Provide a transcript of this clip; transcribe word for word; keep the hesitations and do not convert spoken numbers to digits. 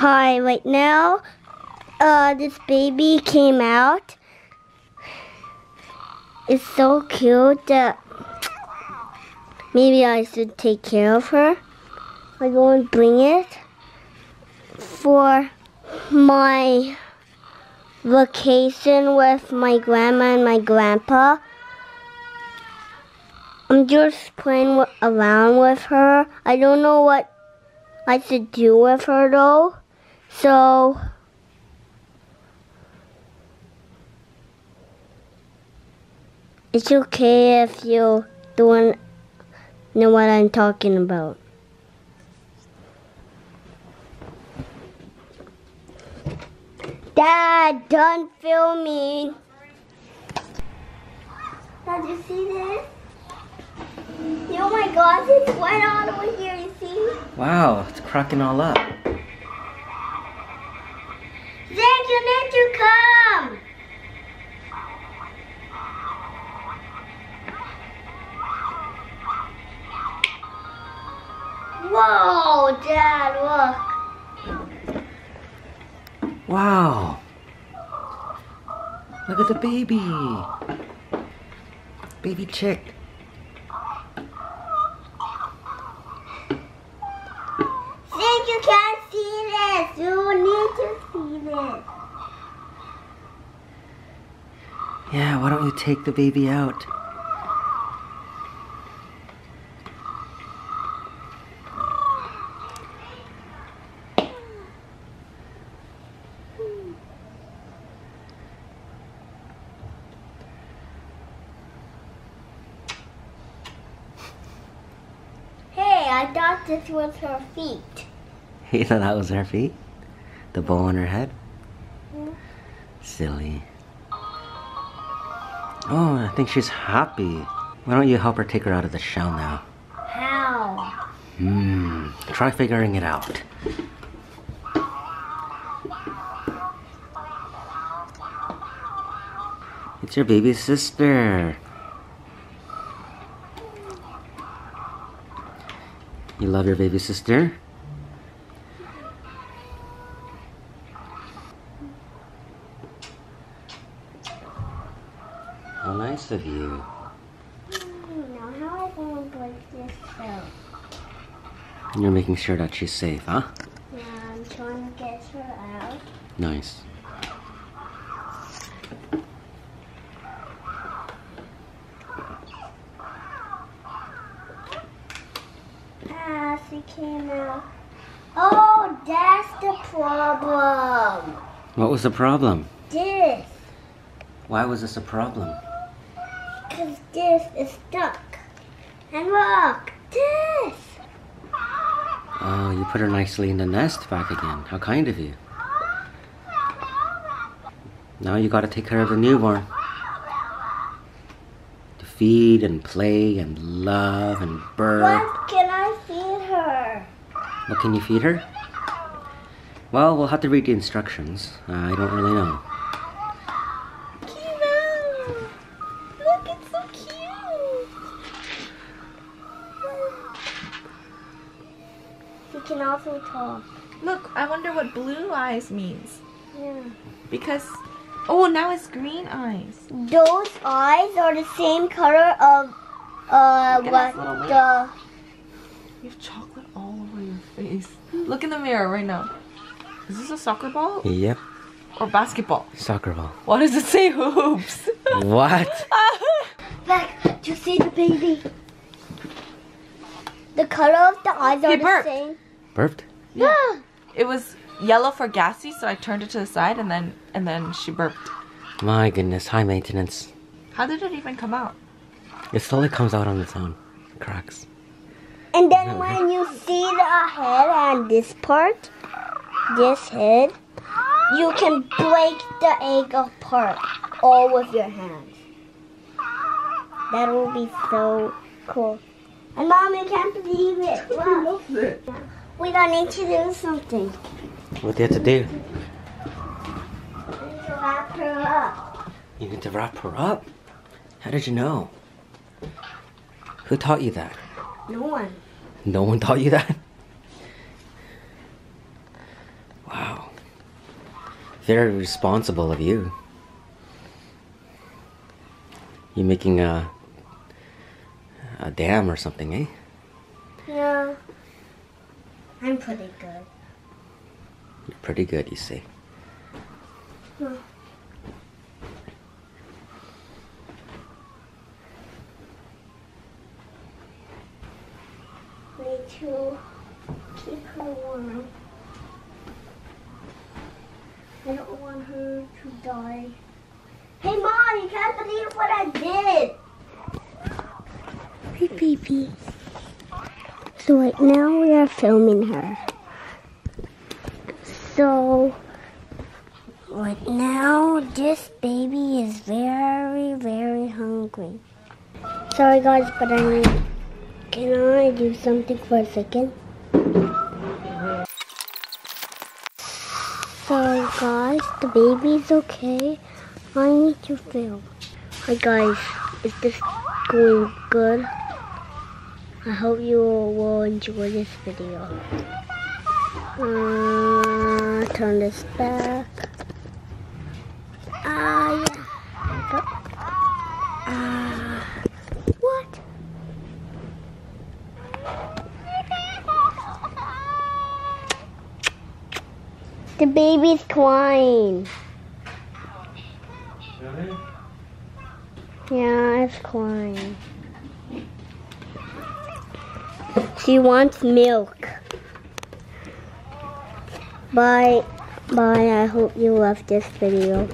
Hi, right now, uh, this baby came out. It's so cute that maybe I should take care of her. I'm going to bring it for my vacation with my grandma and my grandpa. I'm just playing around with her. I don't know what I should do with her though. So, it's okay if you don't know what I'm talking about. Dad, done filming. Dad, you see this? Oh my gosh, it's wet all over here, you see? Wow, it's cracking all up. Zach, you need to come! Whoa, Dad, look. Wow! Look at the baby! Baby chick. Zach, you can't see this! You need to see this! Yeah, why don't you take the baby out? I thought this was her feet. You thought that was her feet? The bow on her head? Mm. Silly. Oh, I think she's happy. Why don't you help her take her out of the shell now? How? Hmm. Try figuring it out. It's your baby sister. You love your baby sister? How nice of you. I don't know how I'm going to break this out. You're making sure that she's safe, huh? Yeah, I'm trying to get her out. Nice. She came out. Oh, that's the problem. What was the problem? This. Why was this a problem? Because this is stuck. And look, this. Oh, you put her nicely in the nest back again. How kind of you. Now you got to take care of the newborn. To feed and play and love and birth. What can I feed her? What can you feed her? Well, we'll have to read the instructions. Uh, I don't really know. Kira! Look, it's so cute! She can also talk. Look, I wonder what blue eyes means. Yeah. Because, oh, now it's green eyes. Those eyes are the same color of uh, what the... You have chocolate all over your face. Look in the mirror right now. Is this a soccer ball? Yep. Or basketball? Soccer ball. Why does it say hoops? What? Back, do you see the baby? The color of the eyes are the same. Burped? Yeah. yeah. It was yellow for gassy, so I turned it to the side and then and then she burped. My goodness, high maintenance. How did it even come out? It slowly comes out on its own. It cracks. And then when you see the head and this part, this head, you can break the egg apart all with your hands. That will be so cool. And Mom, I can't believe it. I love it. We don't need to do something. What do you have to do? We need to wrap her up. You need to wrap her up? How did you know? Who taught you that? No one. No one taught you that? Wow. very responsible of you. You making a a dam or something, eh? No, I'm pretty good. You're pretty good, you see. Hmm. Need to keep her warm. I don't want her to die. Hey, Mom, you can't believe what I did. Hey, baby. So right now we are filming her. So right now this baby is very, very hungry. Sorry guys, but I need, can I do something for a second? Sorry guys, the baby's okay. I need to film. Hi guys, is this going good? I hope you all will enjoy this video. Uh, turn this back. Ah, uh, yeah. Ah, uh, what? The baby's crying. Really? Yeah, it's crying. She wants milk. Bye. Bye. I hope you love this video.